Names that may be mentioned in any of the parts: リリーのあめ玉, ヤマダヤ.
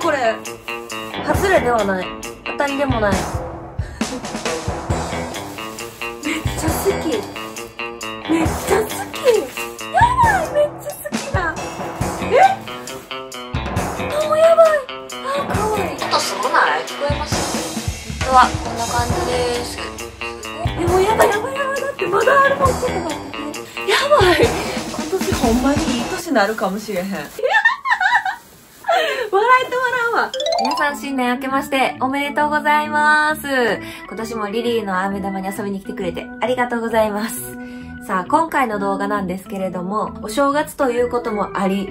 これ外れではない、当たりでもないめっちゃ好き、めっちゃ好き、やばい、めっちゃ好きだ、え、もうやばい、あ、かわいい、音すごない、聞こえます？音はこんな感じです。え、もうやばいやばいやばい、だってまだあるもん、ちょっと待ってね、やばい、今年ほんまにいい年になるかもしれへん皆さん、新年明けましておめでとうございます。今年もリリーの飴玉に遊びに来てくれてありがとうございます。さあ、今回の動画なんですけれども、お正月ということもあり、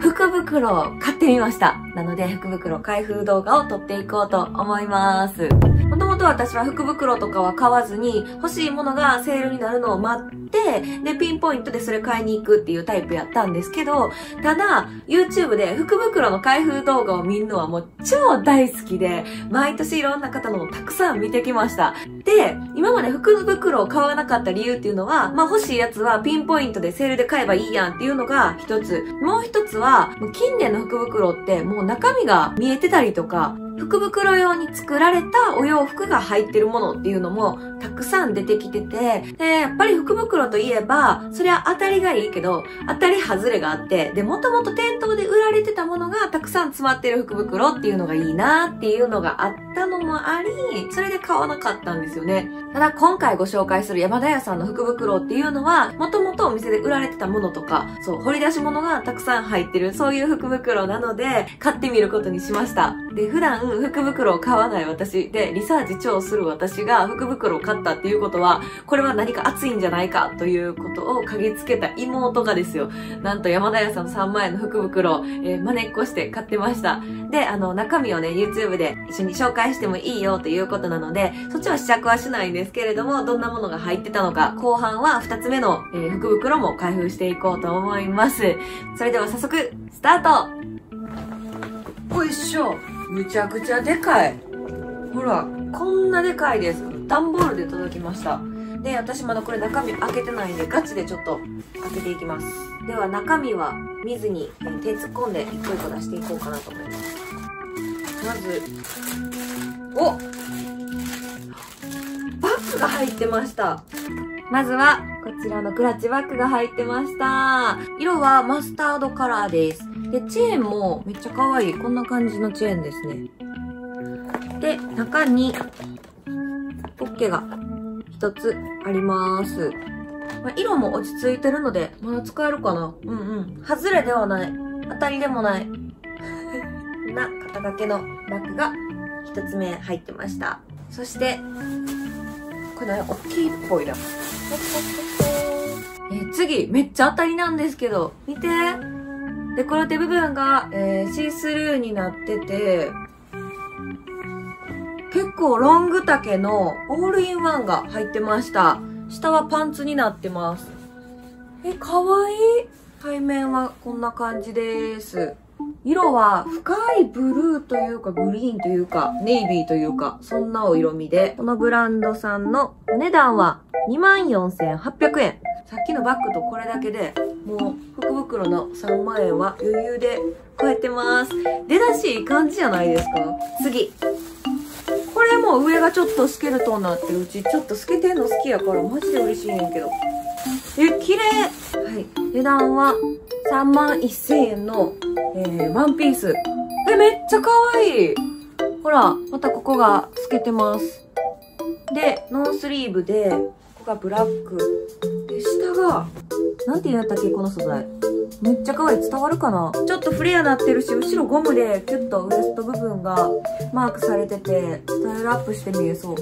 福袋を買ってみました。なので、福袋開封動画を撮っていこうと思います。もともと私は福袋とかは買わずに、欲しいものがセールになるのを待って、で、ピンポイントでそれ買いに行くっていうタイプやったんですけど、ただ、YouTube で福袋の開封動画を見るのはもう超大好きで、毎年いろんな方のをたくさん見てきました。で、今まで福袋を買わなかった理由っていうのは、まあ欲しいやつはピンポイントでセールで買えばいいやんっていうのが一つ。もう一つは、近年の福袋ってもう中身が見えてたりとか、福袋用に作られたお洋服が入ってるものっていうのもたくさん出てきてて、で、やっぱり福袋といえば、そりゃ当たりがいいけど、当たり外れがあって、で、もともと店頭で売られてたものがたくさん詰まってる福袋っていうのがいいなっていうのがあったのもあり、それで買わなかったんですよね。ただ今回ご紹介する山田屋さんの福袋っていうのは、もともとお店で売られてたものとか、そう、掘り出し物がたくさん入ってる、そういう福袋なので、買ってみることにしました。で、普段、福袋を買わない私でリサーチ超する私が福袋を買ったっていうことは、これは何か熱いんじゃないかということを嗅ぎつけた妹がですよ、なんと山田屋さんの3万円の福袋を、まねっこして買ってました。で、中身をね YouTube で一緒に紹介してもいいよということなので、そっちは試着はしないんですけれども、どんなものが入ってたのか、後半は2つ目の、福袋も開封していこうと思います。それでは早速スタート。よいしょ、むちゃくちゃでかい。ほら、こんなでかいです。段ボールで届きました。で、私まだこれ中身開けてないんで、ガチでちょっと開けていきます。では中身は見ずに手突っ込んで一個一個出していこうかなと思います。まず、お！バッグが入ってました。まずは、こちらのクラッチバッグが入ってました。色はマスタードカラーです。で、チェーンもめっちゃ可愛い。こんな感じのチェーンですね。で、中にポッケが一つあります。まあ、色も落ち着いてるので、まだ使えるかな？うんうん。外れではない。当たりでもない。こんな肩掛けのバッグが一つ目入ってました。そして、これ大きいっぽいな。次、めっちゃ当たりなんですけど、見て。デコラテ部分が、シースルーになってて、結構ロング丈のオールインワンが入ってました。下はパンツになってます。え、かわいい。背面はこんな感じです。色は深いブルーというかグリーンというかネイビーというか、そんなお色味で、このブランドさんのお値段は 24,800 円。さっきのバッグとこれだけでもう福袋の3万円は余裕で超えてます。出だしいい感じじゃないですか。次。これも上がちょっとスケルトンになってるうち、ちょっと透けてんの好きやからマジで嬉しいねんけど。え、綺麗。はい。値段は31,000円の、ワンピース。え、めっちゃ可愛い。ほら、またここが透けてます。で、ノースリーブで、ここがブラック。下が、なんて言うんだったっけ、この素材。めっちゃ可愛い。伝わるかな？ちょっとフレアなってるし、後ろゴムでキュッとウエスト部分がマークされてて、スタイルアップして見えそう。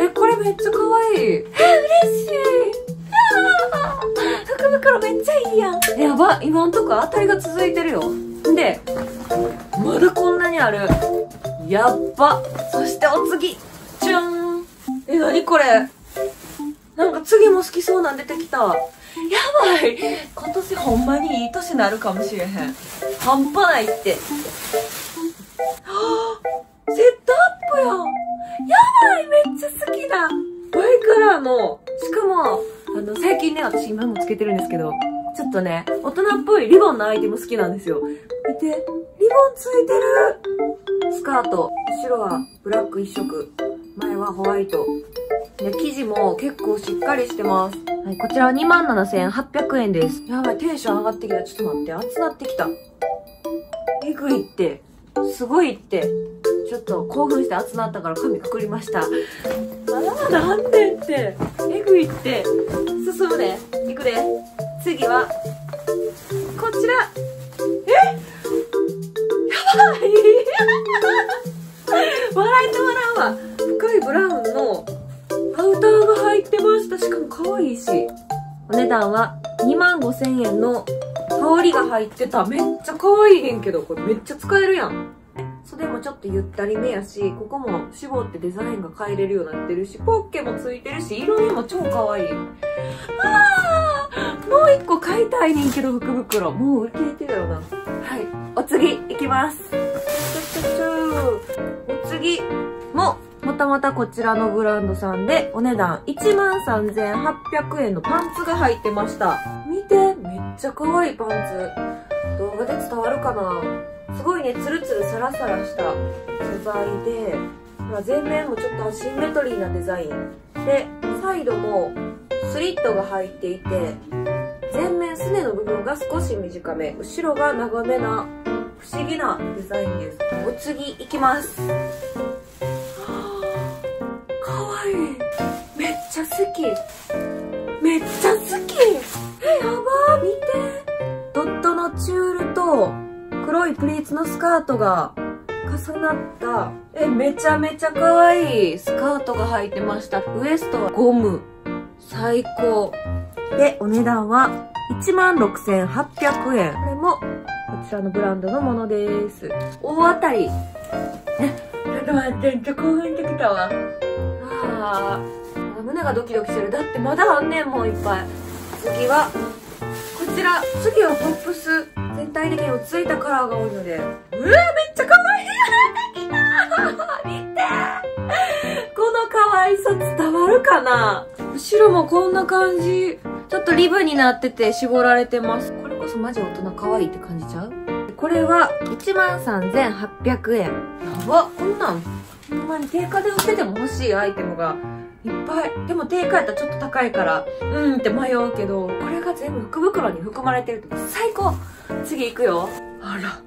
え、これめっちゃ可愛い。え、嬉しい。福袋めっちゃいいやん。やば、今んとこ当たりが続いてるよ。で、まだこんなにある。やっば。そしてお次。じゃーん。え、なにこれ？なんか次も好きそうなん出てきた。やばい、今年ほんまにいい年になるかもしれへん。半端ないって。はぁ、セットアップやん。やばい、めっちゃ好きだ。バイカラーの、しかも最近ね、私今もつけてるんですけど、ちょっとね、大人っぽいリボンのアイテム好きなんですよ。て、リボンついてる。スカート白はブラック一色、前はホワイトで、生地も結構しっかりしてます。はい、こちらは 27,800 円です。やばい、テンション上がってきた。ちょっと待って、暑なってきた。えぐいって、すごいって。ちょっと興奮して暑なったから髪くくりました。ああ、なんでって、えぐいって。進むね、いくね。次はこちら。え、やばい笑えてもらうわ。深いブラウンのアウターが入ってました。しかも可愛いし、お値段は 25,000 円の羽織が入ってた。めっちゃ可愛いねんけど、これめっちゃ使えるやん。袖もちょっとゆったりめやし、ここも絞ってデザインが変えれるようになってるし、ポッケもついてるし、色味も超可愛い。あー、もう一個買いたいねんけど、福袋。もう売り切れてるよな。はい、お次いきます。お次も、またまたこちらのブランドさんで、お値段 13,800 円のパンツが入ってました。見て、めっちゃ可愛いパンツ。動画で伝わるかな？すごいね、ツルツルサラサラした素材で、前面もちょっとアシンメトリーなデザインで、サイドもスリットが入っていて、前面すねの部分が少し短め、後ろが長めな不思議なデザインです。お次いきます。はあ、かわいい。めっちゃ好き、めっちゃ好き。え、やばー、見て。ドットのチュールと黒いプリーツのスカートが重なった、え、めちゃめちゃ可愛いスカートが入ってました。ウエストはゴム、最高で、お値段は 16,800 円。これもこちらのブランドのものです。大当たり。ちょっと待って、めっちゃ興奮してきたわ。あー、胸がドキドキしてる。だってまだあんねん、もういっぱい。次はこちら。次はポップス。全体的に落ち着いたカラーが多いので、うわー、めっちゃ可愛い見て、この可愛さ伝わるかな。後ろもこんな感じ、ちょっとリブになってて絞られてます。これこそマジ大人可愛いって感じちゃう？これは 13,800 円。やば、こんなん、ほんまに定価で売ってても欲しいアイテムがいっぱい。でも定価やったらちょっと高いから、うんって迷うけど、これが全部福袋に含まれてるって最高。次行くよ。あら、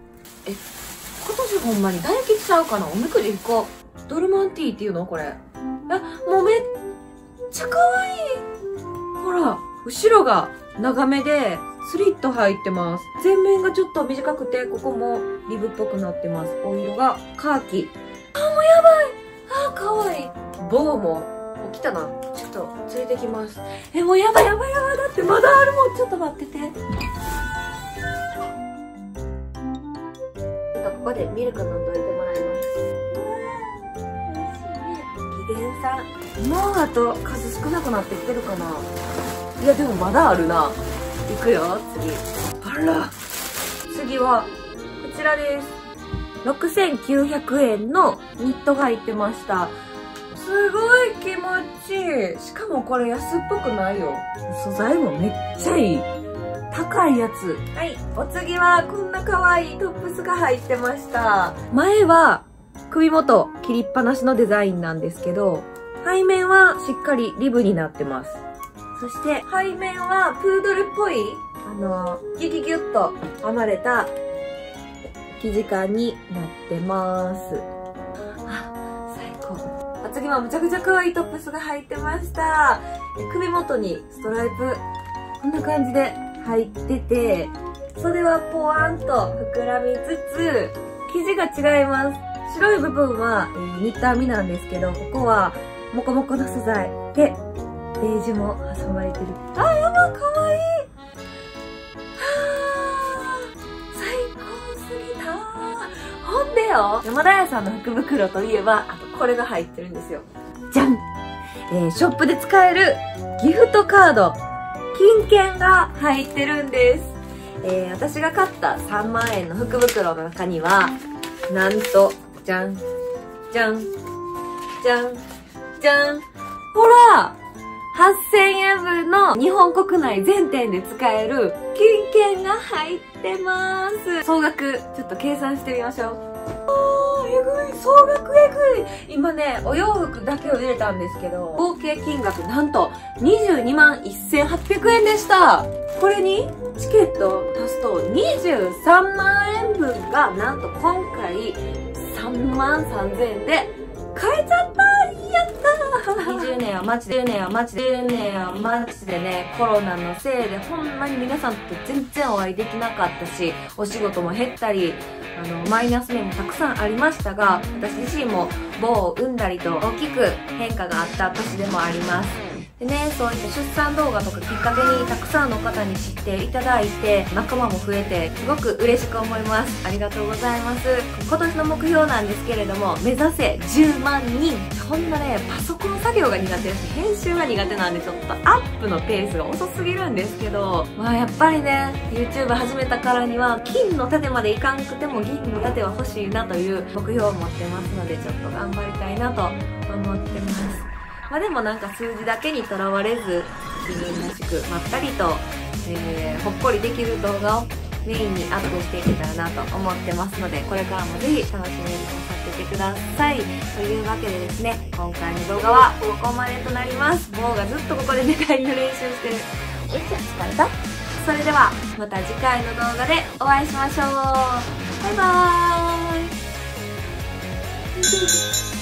え、今年ほんまに大吉ちゃうかな。おみくじ引こう。ドルマンティーっていうのこれ。あ、もうめっちゃ可愛い。ほら、後ろが長めでスリット入ってます。前面がちょっと短くて、ここもリブっぽくなってます。お色がカーキ。あ、もうやばい。あ、可愛い。棒も来たな。ちょっと連れてきます。え、もうやばいやばいやばい。だってまだあるもん。ちょっと待ってて。ここでミルク飲んどいてもらいます。美味しいね。機嫌さん、もうあと数少なくなってきてるかな。いや、でもまだあるな。いくよ、次。あら、次はこちらです。6900円のニットが入ってました。すごい気持ちいい。しかもこれ安っぽくないよ。素材もめっちゃいい。高いやつ。はい、お次はこんな可愛いトップスが入ってました。前は首元切りっぱなしのデザインなんですけど、背面はしっかりリブになってます。そして背面はプードルっぽい、ギュギュギュッと編まれた生地感になってます。次はむちゃくちゃ可愛いトップスが入ってました。首元にストライプ、こんな感じで入ってて、袖はポワンと膨らみつつ、生地が違います。白い部分は、ニット編みなんですけど、ここはモコモコの素材で、ベージュも挟まれてる。あ、やば、可愛い。ほんでよ、山田屋さんの福袋といえば、あとこれが入ってるんですよ。じゃん、ショップで使えるギフトカード、金券が入ってるんです。私が買った3万円の福袋の中には、なんと、じゃん、じゃん、じゃん、じゃん、ほら、8,000円分の日本国内全店で使える金券が入ってます。総額ちょっと計算してみましょう。えぐい、総額えぐい。今ね、お洋服だけを入れたんですけど、合計金額なんと221,800円でした。これにチケットを足すと23万円分がなんと今回33,000円で買えちゃった。やったー。20年はマジでね、コロナのせいでほんまに皆さんと全然お会いできなかったし、お仕事も減ったり、マイナス面もたくさんありましたが、私自身も某を産んだりと大きく変化があった年でもあります。でね、そういった出産動画とかきっかけにたくさんの方に知っていただいて、仲間も増えてすごく嬉しく思います。ありがとうございます。今年の目標なんですけれども、目指せ10万人。そんなね、パソコン作業が苦手ですし、編集が苦手なんでちょっとアップのペースが遅すぎるんですけど、まあやっぱりね、 YouTube 始めたからには金の盾までいかんくても銀の盾は欲しいなという目標を持ってますので、ちょっと頑張りたいなと思ってます。まあでもなんか数字だけにとらわれず、自分らしくまったりと、ほっこりできる動画をメインにアップしていけたらなと思ってますので、これからもぜひ楽しみになさっててください。というわけでですね、今回の動画はここまでとなります。もうがずっとここで寝返りの練習してる。よっしゃ、疲れた。それでは、また次回の動画でお会いしましょう。バイバーイ。